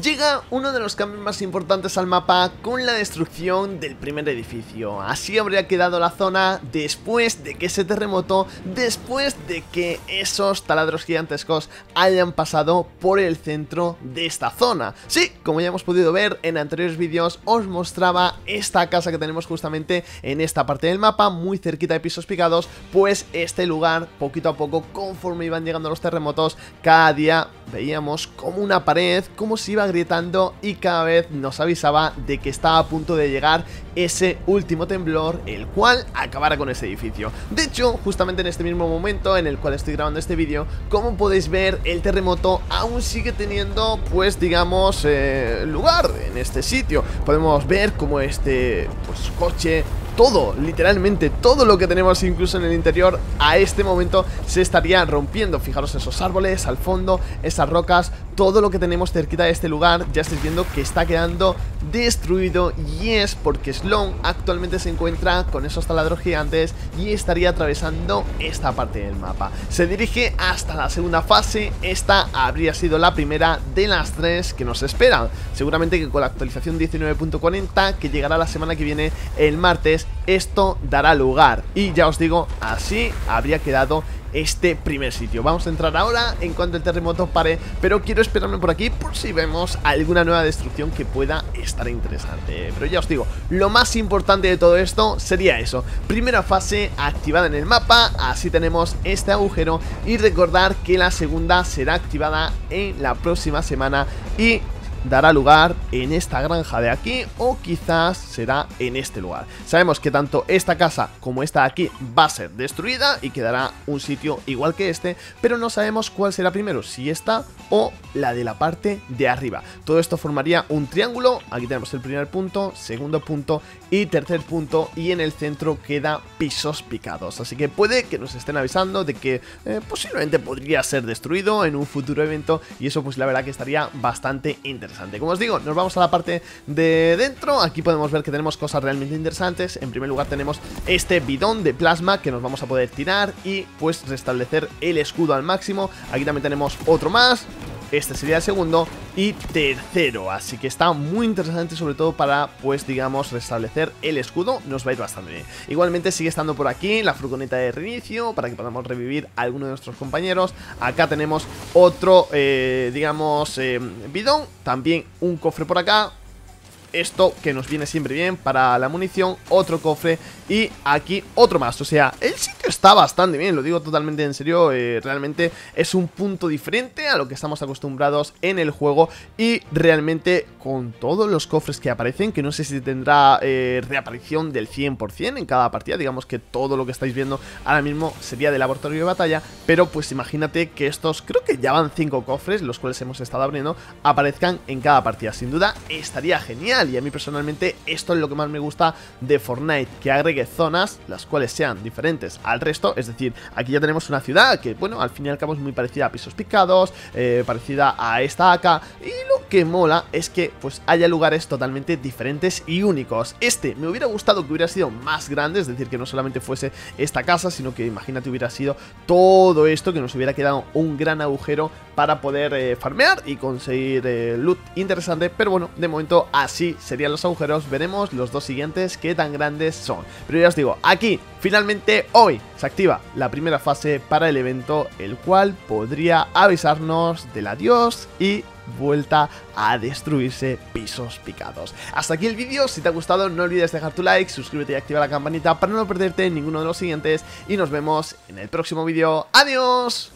Llega uno de los cambios más importantes al mapa con la destrucción del primer edificio. Así habría quedado la zona después de que ese terremoto, después de que esos taladros gigantescos hayan pasado por el centro de esta zona. Sí, como ya hemos podido ver en anteriores vídeos, os mostraba esta casa que tenemos justamente en esta parte del mapa, muy cerquita de Pisos Picados. Pues este lugar, poquito a poco, conforme iban llegando los terremotos, cada día veíamos como una pared, como si iba gritando, y cada vez nos avisaba de que estaba a punto de llegar ese último temblor, el cual acabara con este edificio. De hecho, justamente en este mismo momento en el cual estoy grabando este vídeo, como podéis ver, el terremoto aún sigue teniendo, pues digamos, lugar en este sitio. Podemos ver como este coche, todo, literalmente todo lo que tenemos incluso en el interior a este momento se estaría rompiendo. Fijaros esos árboles al fondo, esas rocas, todo lo que tenemos cerquita de este lugar ya estáis viendo que está quedando destruido, y es porque Slone actualmente se encuentra con esos taladros gigantes y estaría atravesando esta parte del mapa. Se dirige hasta la segunda fase, esta habría sido la primera de las tres que nos esperan. Seguramente que con la actualización 19.40 que llegará la semana que viene, el martes, esto dará lugar. Y ya os digo, así habría quedado este primer sitio. Vamos a entrar ahora en cuanto el terremoto pare, pero quiero esperarme por aquí por si vemos alguna nueva destrucción que pueda estar interesante. Pero ya os digo, lo más importante de todo esto sería eso, primera fase activada en el mapa, así tenemos este agujero, y recordar que la segunda será activada en la próxima semana y dará lugar en esta granja de aquí, o quizás será en este lugar. Sabemos que tanto esta casa como esta de aquí va a ser destruida y quedará un sitio igual que este, pero no sabemos cuál será primero, si esta o la de la parte de arriba. Todo esto formaría un triángulo. Aquí tenemos el primer punto, segundo punto y tercer punto, y en el centro queda Pisos Picados. Así que puede que nos estén avisando de que posiblemente podría ser destruido en un futuro evento, y eso pues la verdad que estaría bastante interesante. Como os digo, nos vamos a la parte de dentro. Aquí podemos ver que tenemos cosas realmente interesantes. En primer lugar tenemos este bidón de plasma que nos vamos a poder tirar y pues restablecer el escudo al máximo. Aquí también tenemos otro más. Este sería el segundo y tercero, así que está muy interesante, sobre todo para, pues digamos, restablecer el escudo, nos va a ir bastante bien. Igualmente sigue estando por aquí la furgoneta de reinicio, para que podamos revivir a alguno de nuestros compañeros. Acá tenemos otro, bidón, también un cofre por acá. Esto que nos viene siempre bien para la munición, otro cofre y aquí otro más. O sea, el sitio está bastante bien, lo digo totalmente en serio, realmente es un punto diferente a lo que estamos acostumbrados en el juego, y realmente con todos los cofres que aparecen, que no sé si tendrá reaparición del 100% en cada partida, digamos que todo lo que estáis viendo ahora mismo sería de laboratorio de batalla, pero pues imagínate que estos, creo que ya van 5 cofres, los cuales hemos estado abriendo, aparezcan en cada partida. Sin duda estaría genial. Y a mí personalmente esto es lo que más me gusta de Fortnite, que agregue zonas las cuales sean diferentes al resto. Es decir, aquí ya tenemos una ciudad que, bueno, al fin y al cabo es muy parecida a Pisos Picados, parecida a esta acá, y lo que mola es que pues haya lugares totalmente diferentes y únicos. Este me hubiera gustado que hubiera sido más grande, es decir, que no solamente fuese esta casa, sino que imagínate hubiera sido todo esto, que nos hubiera quedado un gran agujero para poder farmear y conseguir loot interesante. Pero bueno, de momento así serían los agujeros. Veremos los dos siguientes qué tan grandes son, pero ya os digo, aquí finalmente hoy se activa la primera fase para el evento, el cual podría avisarnos del adiós y vuelta a destruirse Pisos Picados. Hasta aquí el vídeo. Si te ha gustado, no olvides dejar tu like, suscríbete y activa la campanita para no perderte ninguno de los siguientes, y nos vemos en el próximo vídeo. ¡Adiós!